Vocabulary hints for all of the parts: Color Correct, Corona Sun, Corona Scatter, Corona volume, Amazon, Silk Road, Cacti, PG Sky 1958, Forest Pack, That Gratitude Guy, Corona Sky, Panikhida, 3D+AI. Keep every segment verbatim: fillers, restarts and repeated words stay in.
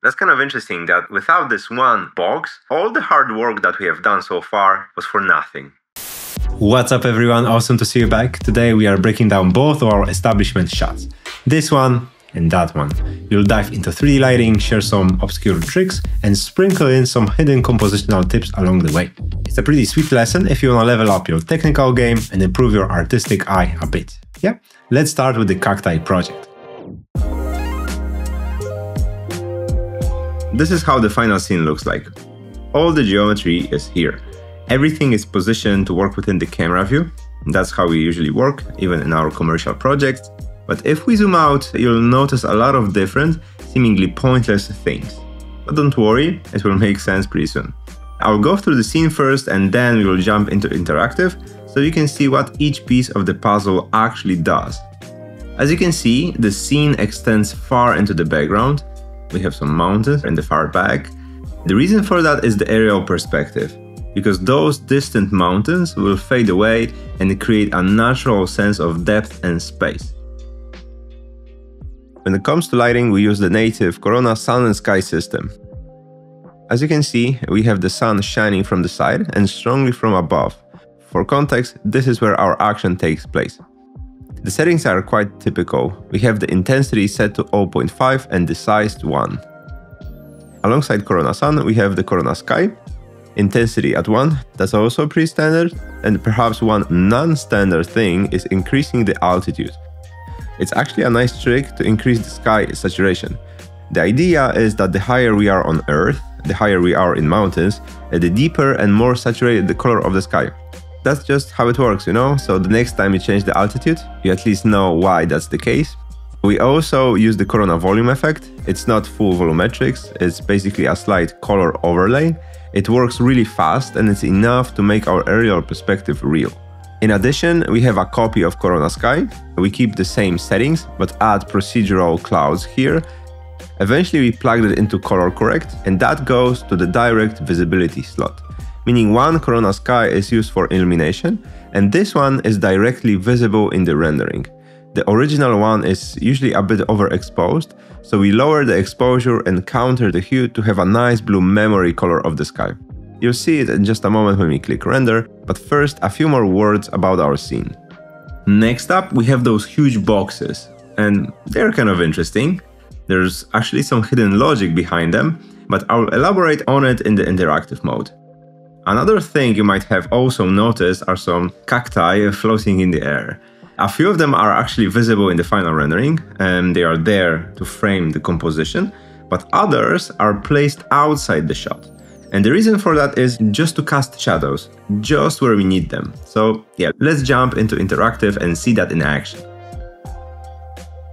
That's kind of interesting that without this one box, all the hard work that we have done so far was for nothing. What's up everyone, awesome to see you back. Today we are breaking down both of our establishment shots. This one and that one. We'll dive into three D lighting, share some obscure tricks and sprinkle in some hidden compositional tips along the way. It's a pretty sweet lesson if you want to level up your technical game and improve your artistic eye a bit. Yeah, let's start with the cacti project. This is how the final scene looks like. All the geometry is here. Everything is positioned to work within the camera view. That's how we usually work, even in our commercial projects. But if we zoom out, you'll notice a lot of different, seemingly pointless things. But don't worry, it will make sense pretty soon. I'll go through the scene first and then we will jump into interactive, so you can see what each piece of the puzzle actually does. As you can see, the scene extends far into the background. We have some mountains in the far back. The reason for that is the aerial perspective, because those distant mountains will fade away and create a natural sense of depth and space. When it comes to lighting, we use the native Corona Sun and Sky system. As you can see, we have the sun shining from the side and strongly from above. For context, this is where our action takes place. The settings are quite typical. We have the intensity set to zero point five and the size to one. Alongside Corona Sun, we have the Corona Sky. Intensity at one, that's also pretty standard. And perhaps one non-standard thing is increasing the altitude. It's actually a nice trick to increase the sky saturation. The idea is that the higher we are on Earth, the higher we are in mountains, the deeper and more saturated the color of the sky. That's just how it works, you know? So the next time you change the altitude, you at least know why that's the case. We also use the Corona volume effect. It's not full volumetrics, it's basically a slight color overlay. It works really fast and it's enough to make our aerial perspective real. In addition, we have a copy of Corona Sky. We keep the same settings, but add procedural clouds here. Eventually we plugged it into Color Correct, and that goes to the direct visibility slot. Meaning one Corona Sky is used for illumination, and this one is directly visible in the rendering. The original one is usually a bit overexposed, so we lower the exposure and counter the hue to have a nice blue memory color of the sky. You'll see it in just a moment when we click render, but first a few more words about our scene. Next up, we have those huge boxes, and they're kind of interesting. There's actually some hidden logic behind them, but I'll elaborate on it in the interactive mode. Another thing you might have also noticed are some cacti floating in the air. A few of them are actually visible in the final rendering, and they are there to frame the composition, but others are placed outside the shot. And the reason for that is just to cast shadows, just where we need them. So yeah, let's jump into interactive and see that in action.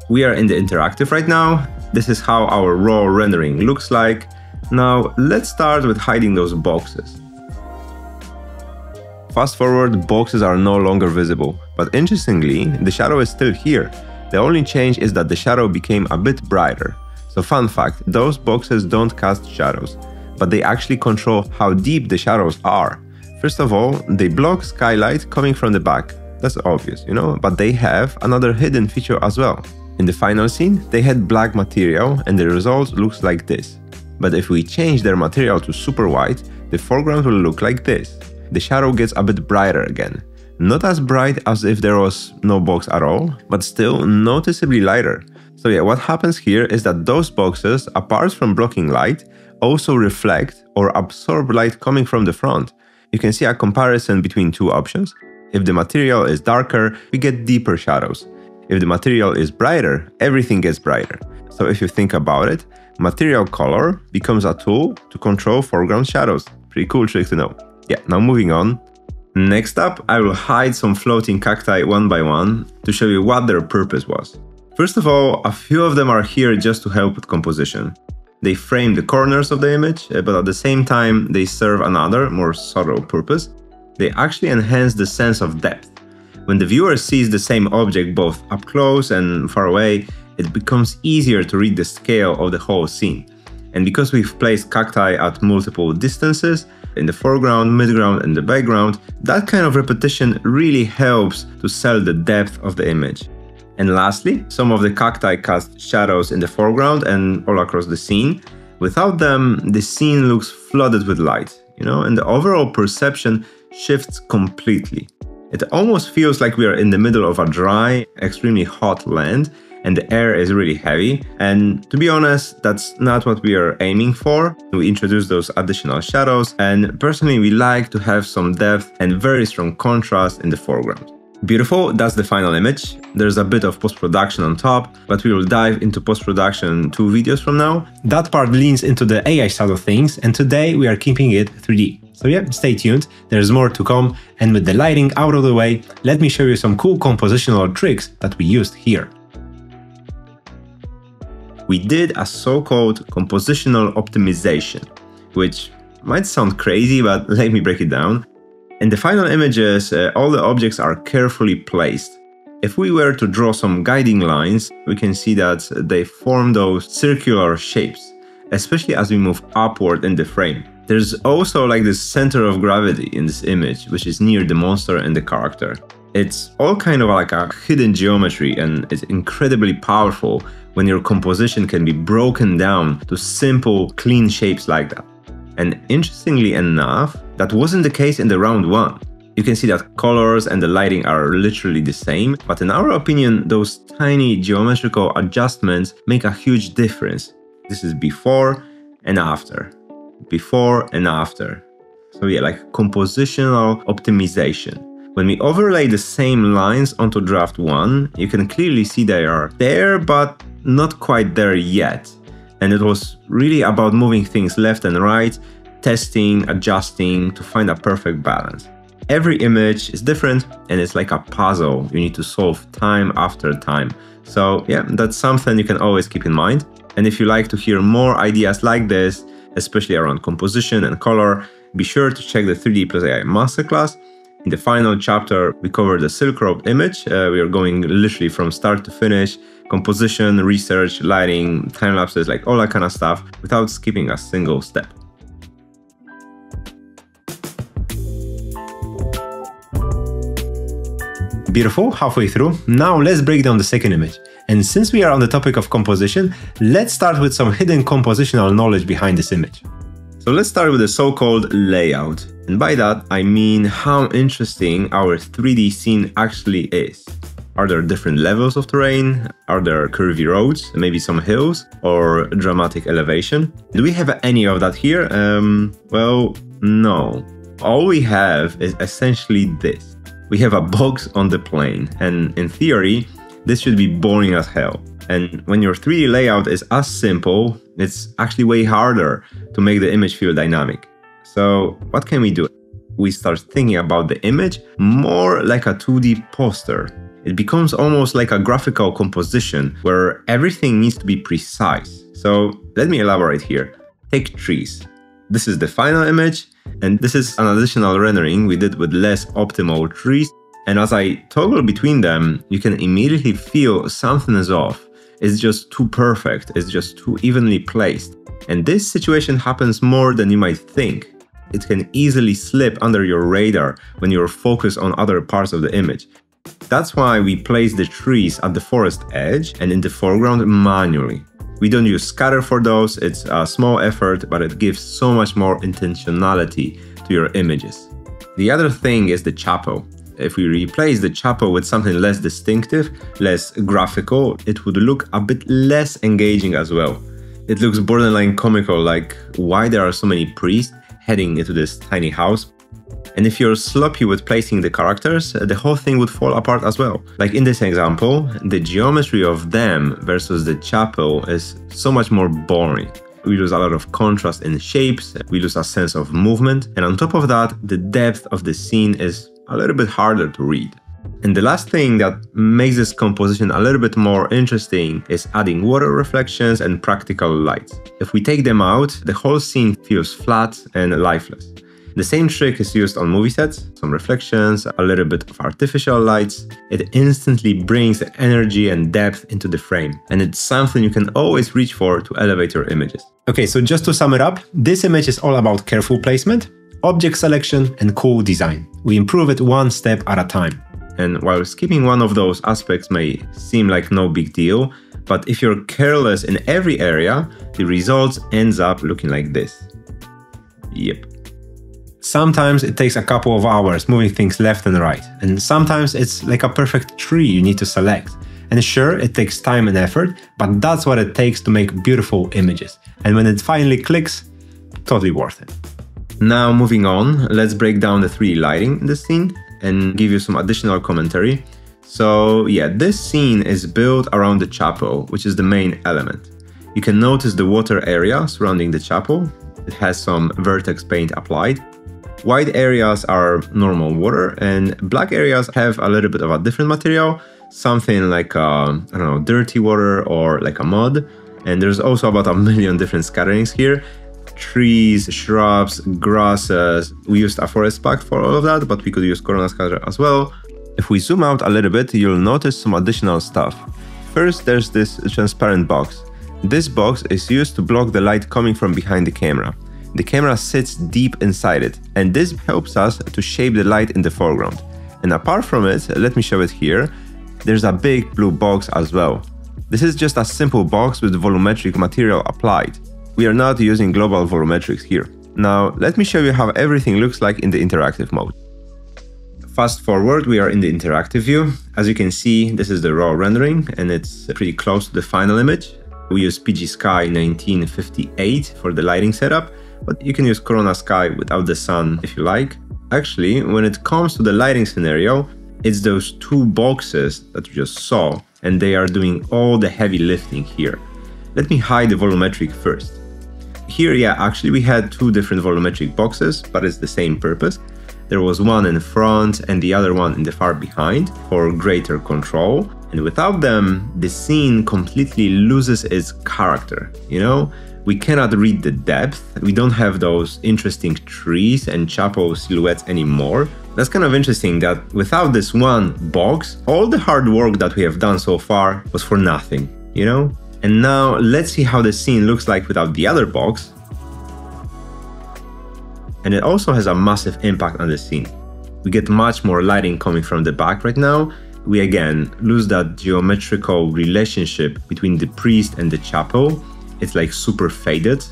We are in the interactive right now. This is how our raw rendering looks like. Now let's start with hiding those boxes. Fast forward, boxes are no longer visible, but interestingly, the shadow is still here. The only change is that the shadow became a bit brighter. So fun fact, those boxes don't cast shadows, but they actually control how deep the shadows are. First of all, they block skylight coming from the back. That's obvious, you know, but they have another hidden feature as well. In the final scene, they had black material and the result looks like this. But if we change their material to super white, the foreground will look like this. The shadow gets a bit brighter again. Not as bright as if there was no box at all, but still noticeably lighter. So yeah, what happens here is that those boxes, apart from blocking light, also reflect or absorb light coming from the front. You can see a comparison between two options. If the material is darker, we get deeper shadows. If the material is brighter, everything gets brighter. So if you think about it, material color becomes a tool to control foreground shadows. Pretty cool trick to know. Yeah, now moving on. Next up, I will hide some floating cacti one by one to show you what their purpose was. First of all, a few of them are here just to help with composition. They frame the corners of the image, but at the same time, they serve another, more subtle purpose. They actually enhance the sense of depth. When the viewer sees the same object both up close and far away, it becomes easier to read the scale of the whole scene. And because we've placed cacti at multiple distances, in the foreground, midground, and the background, that kind of repetition really helps to sell the depth of the image. And lastly, some of the cacti cast shadows in the foreground and all across the scene. Without them, the scene looks flooded with light, you know, and the overall perception shifts completely. It almost feels like we are in the middle of a dry, extremely hot land, and the air is really heavy. And to be honest, that's not what we are aiming for. We introduce those additional shadows, and personally, we like to have some depth and very strong contrast in the foreground. Beautiful, that's the final image. There's a bit of post-production on top, but we will dive into post-production two videos from now. That part leans into the A I side of things, and today we are keeping it three D. So yeah, stay tuned, there's more to come, and with the lighting out of the way, let me show you some cool compositional tricks that we used here. We did a so-called compositional optimization, which might sound crazy, but let me break it down. In the final images, uh, all the objects are carefully placed. If we were to draw some guiding lines, we can see that they form those circular shapes, especially as we move upward in the frame. There's also like this center of gravity in this image, which is near the monster and the character. It's all kind of like a hidden geometry, and it's incredibly powerful when your composition can be broken down to simple, clean shapes like that. And interestingly enough, that wasn't the case in the round one. You can see that colors and the lighting are literally the same, but in our opinion, those tiny geometrical adjustments make a huge difference. This is before and after, before and after. So yeah, like compositional optimization. When we overlay the same lines onto draft one, you can clearly see they are there, but not quite there yet. And it was really about moving things left and right, testing, adjusting to find a perfect balance. Every image is different, and it's like a puzzle you need to solve time after time. So yeah, that's something you can always keep in mind. And if you like to hear more ideas like this, especially around composition and color, be sure to check the three D plus A I masterclass. In the final chapter, we cover the Silk Road image. Uh, we are going literally from start to finish, composition, research, lighting, time lapses, like all that kind of stuff, without skipping a single step. Beautiful, halfway through. Now let's break down the second image. And since we are on the topic of composition, let's start with some hidden compositional knowledge behind this image. So let's start with the so-called layout. And by that, I mean how interesting our three D scene actually is. Are there different levels of terrain? Are there curvy roads, maybe some hills, or dramatic elevation? Do we have any of that here? Um, well, no. All we have is essentially this. We have a box on the plane, and in theory, this should be boring as hell. And when your three D layout is as simple, it's actually way harder to make the image feel dynamic. So what can we do? We start thinking about the image more like a two D poster. It becomes almost like a graphical composition where everything needs to be precise. So let me elaborate here. Take trees. This is the final image, and this is an additional rendering we did with less optimal trees. And as I toggle between them, you can immediately feel something is off. It's just too perfect, it's just too evenly placed. And this situation happens more than you might think. It can easily slip under your radar when you're focused on other parts of the image. That's why we place the trees at the forest edge and in the foreground manually. We don't use scatter for those, it's a small effort, but it gives so much more intentionality to your images. The other thing is the chapel. If we replace the chapel with something less distinctive, less graphical, it would look a bit less engaging as well. It looks borderline comical, like why there are so many priests heading into this tiny house. And if you're sloppy with placing the characters, the whole thing would fall apart as well. Like in this example, the geometry of them versus the chapel is so much more boring. We lose a lot of contrast in shapes, we lose a sense of movement, and on top of that, the depth of the scene is a little bit harder to read. And the last thing that makes this composition a little bit more interesting is adding water reflections and practical lights. If we take them out, the whole scene feels flat and lifeless. The same trick is used on movie sets, some reflections, a little bit of artificial lights. It instantly brings energy and depth into the frame, and it's something you can always reach for to elevate your images. Okay, so just to sum it up, this image is all about careful placement, object selection, and cool design. We improve it one step at a time. And while skipping one of those aspects may seem like no big deal, But if you're careless in every area, the results ends up looking like this. Yep. Sometimes it takes a couple of hours moving things left and right, and sometimes it's like a perfect tree you need to select. And sure, it takes time and effort, but that's what it takes to make beautiful images. And when it finally clicks, totally worth it. Now moving on, let's break down the three D lighting in this scene and give you some additional commentary. So yeah, this scene is built around the chapel, which is the main element. You can notice the water area surrounding the chapel. It has some vertex paint applied. White areas are normal water, and black areas have a little bit of a different material, something like, uh, I don't know, dirty water or like a mud. And there's also about a million different scatterings here. Trees, shrubs, grasses. We used a Forest Pack for all of that, but we could use Corona Scatter as well. If we zoom out a little bit, you'll notice some additional stuff. First, there's this transparent box. This box is used to block the light coming from behind the camera. The camera sits deep inside it, and this helps us to shape the light in the foreground. And apart from it, let me show it here, there's a big blue box as well. This is just a simple box with volumetric material applied. We are not using global volumetrics here. Now, let me show you how everything looks like in the interactive mode. Fast forward, we are in the interactive view. As you can see, this is the raw rendering, and it's pretty close to the final image. We use P G Sky nineteen fifty-eight for the lighting setup, but you can use Corona Sky without the sun if you like. Actually, when it comes to the lighting scenario, it's those two boxes that you just saw, and they are doing all the heavy lifting here. Let me hide the volumetric first. Here, yeah, actually we had two different volumetric boxes, but it's the same purpose. There was one in front and the other one in the far behind for greater control. And without them, the scene completely loses its character, you know? We cannot read the depth. We don't have those interesting trees and chapel silhouettes anymore. That's kind of interesting that without this one box, all the hard work that we have done so far was for nothing, you know? And now let's see how the scene looks like without the other box. And it also has a massive impact on the scene. We get much more lighting coming from the back right now. We again lose that geometrical relationship between the priest and the chapel. It's like super faded.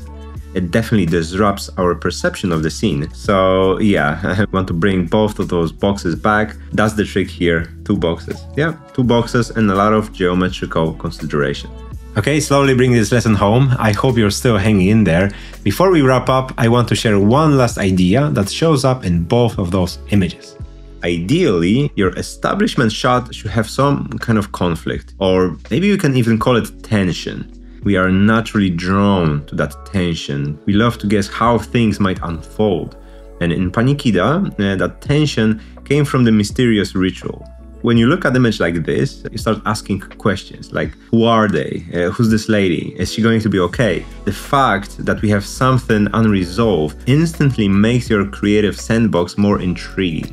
It definitely disrupts our perception of the scene. So yeah, I want to bring both of those boxes back. That's the trick here, two boxes. Yeah, two boxes and a lot of geometrical consideration. Okay, slowly bring this lesson home. I hope you're still hanging in there. Before we wrap up, I want to share one last idea that shows up in both of those images. Ideally, your establishment shot should have some kind of conflict, or maybe you can even call it tension. We are naturally drawn to that tension. We love to guess how things might unfold. And in Panikhida, uh, that tension came from the mysterious ritual. When you look at an image like this, you start asking questions like, who are they? Uh, who's this lady? Is she going to be okay? The fact that we have something unresolved instantly makes your creative sandbox more intriguing.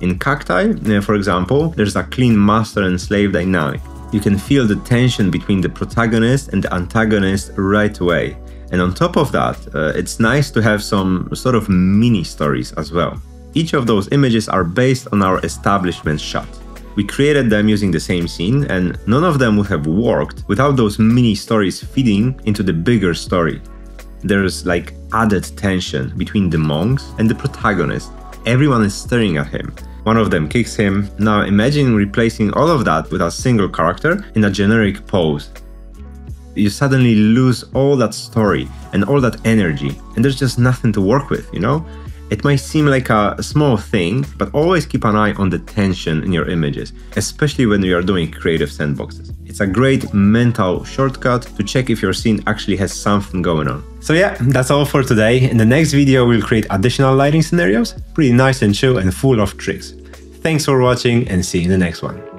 In Cacti, uh, for example, there's a clean master and slave dynamic. You can feel the tension between the protagonist and the antagonist right away. And on top of that, uh, it's nice to have some sort of mini stories as well. Each of those images are based on our establishment shot. We created them using the same scene, and none of them would have worked without those mini stories feeding into the bigger story. There's like added tension between the monks and the protagonist. Everyone is staring at him. One of them kicks him. Now imagine replacing all of that with a single character in a generic pose. You suddenly lose all that story and all that energy, and there's just nothing to work with, you know? It might seem like a small thing, but always keep an eye on the tension in your images, especially when you are doing creative sandboxes. It's a great mental shortcut to check if your scene actually has something going on. So yeah, that's all for today. In the next video, we'll create additional lighting scenarios, pretty nice and chill and full of tricks. Thanks for watching and see you in the next one.